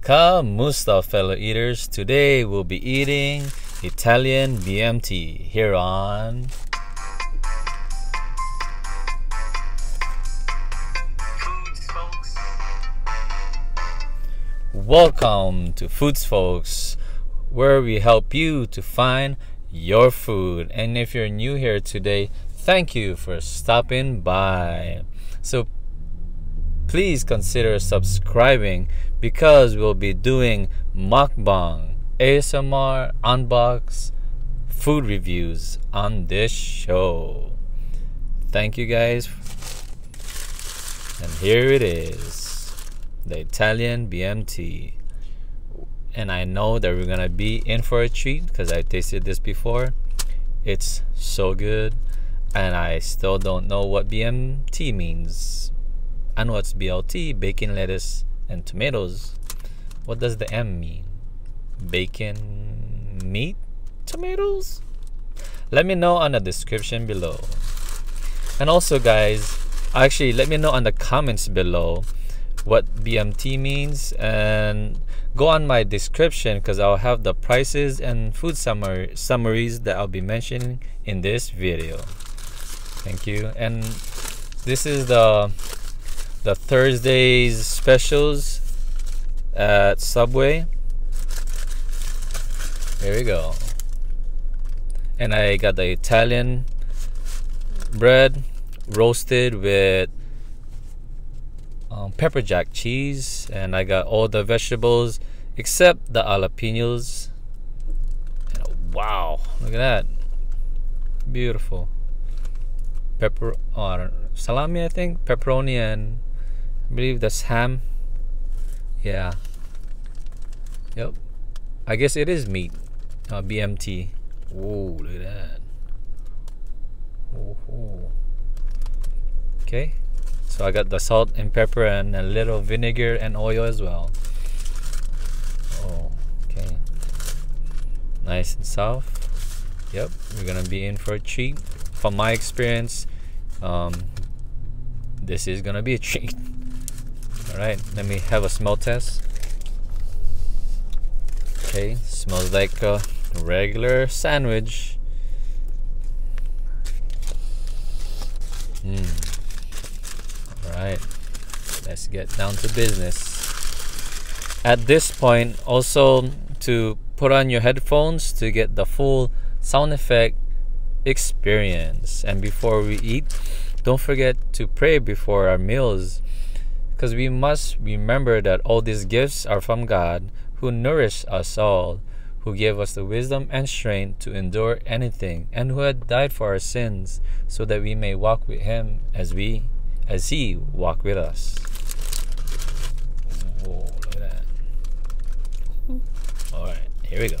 Kamusta, fellow eaters? Today we'll be eating Italian BMT here on FoodzFolkz. Welcome to FoodzFolkz, where we help you to find your food. And if you're new here today, thank you for stopping by. So please consider subscribing because we'll be doing mukbang, ASMR, unbox, food reviews on this show. Thank you guys. And here it is, the Italian BMT. And I know that we're gonna be in for a treat because I tasted this before. It's so good. And I still don't know what BMT means. I know it's BLT, bacon, lettuce, and tomatoes. What does the M mean? Bacon, meat, tomatoes? Let me know on the description below. And also guys, actually let me know on the comments below what BMT means, and go on my description because I'll have the prices and food summaries that I'll be mentioning in this video. Thank you. And this is the Thursday's specials at Subway. Here we go. And I got the Italian bread roasted with pepper jack cheese, and I got all the vegetables except the jalapenos. And, wow, look at that, beautiful. Pepper or salami, I think, pepperoni, and I believe that's ham. Yeah. Yep. I guess it is meat. BMT. Whoa, look at that. Whoa. Okay. So I got the salt and pepper and a little vinegar and oil as well. Oh, okay. Nice and soft. Yep. We're gonna be in for a treat. From my experience, this is gonna be a treat. All right, let me have a smell test. Okay, smells like a regular sandwich. All right, let's get down to business. At this point, also to put on your headphones to get the full sound effect experience. And before we eat, don't forget to pray before our meals, because we must remember that all these gifts are from God, who nourished us all, who gave us the wisdom and strength to endure anything, and who had died for our sins so that we may walk with him as he walked with us. Whoa, look at that. All right, here we go.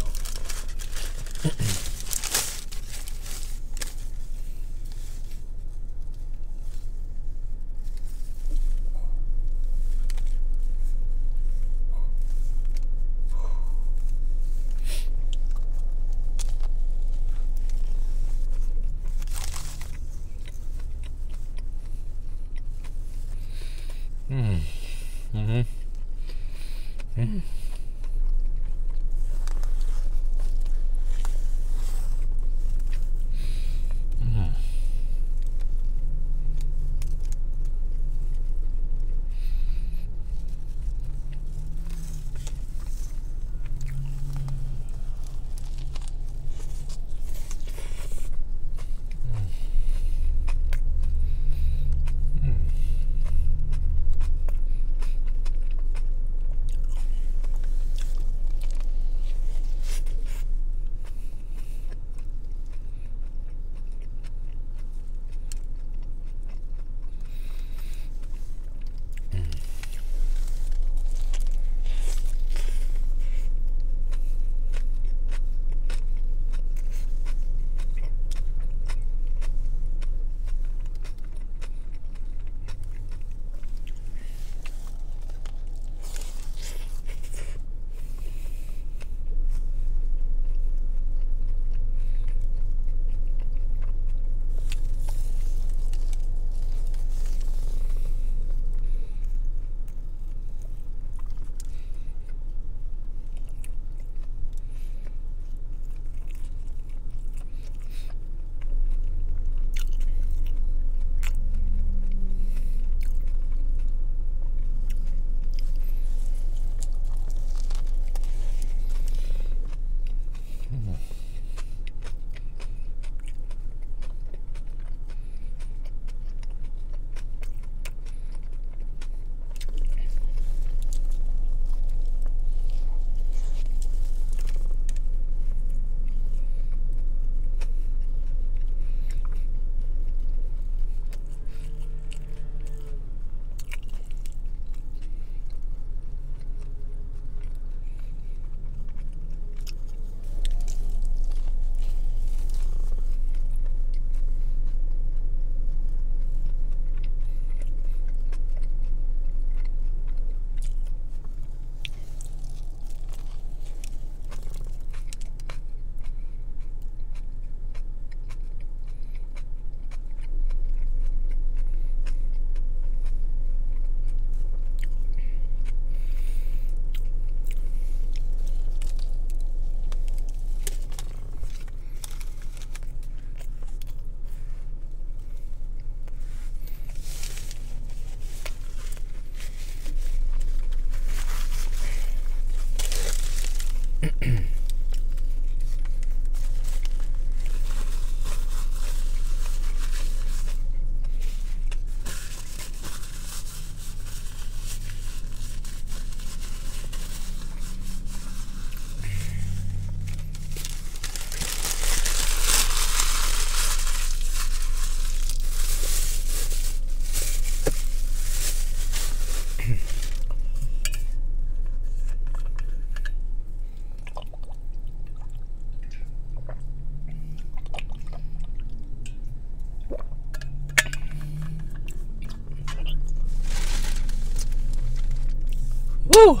Whew.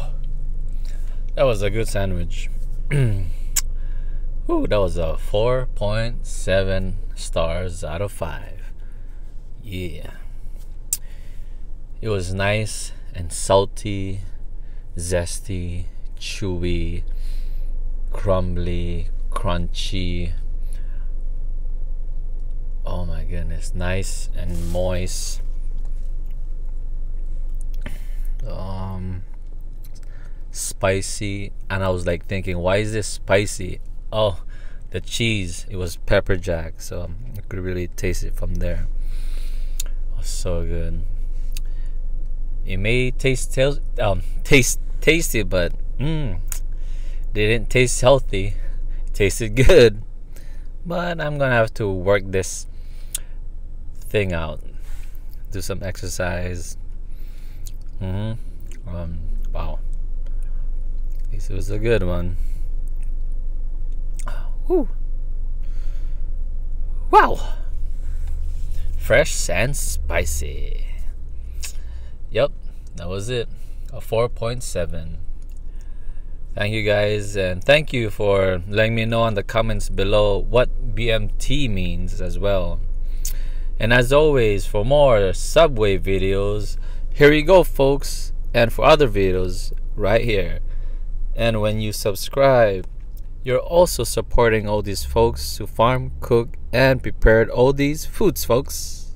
That was a good sandwich. Whew, that was a 4.7 stars out of 5. Yeah. It was nice and salty, zesty, chewy, crumbly, crunchy. Oh my goodness, nice and moist. Spicy, and I was like thinking, why is this spicy? Oh, the cheese, it was pepper jack, so I could really taste it from there. It was so good. It may taste tasty, but they didn't taste healthy. It tasted good, but I'm gonna have to work this thing out, do some exercise. Wow, this was a good one. Whew. Wow, fresh and spicy. Yep, that was it, a 4.7. Thank you guys, and thank you for letting me know in the comments below what BMT means as well. And as always, for more Subway videos, here you go, folks, and for other videos right here. And when you subscribe, you're also supporting all these folks who farm, cook, and prepared all these foods, folks.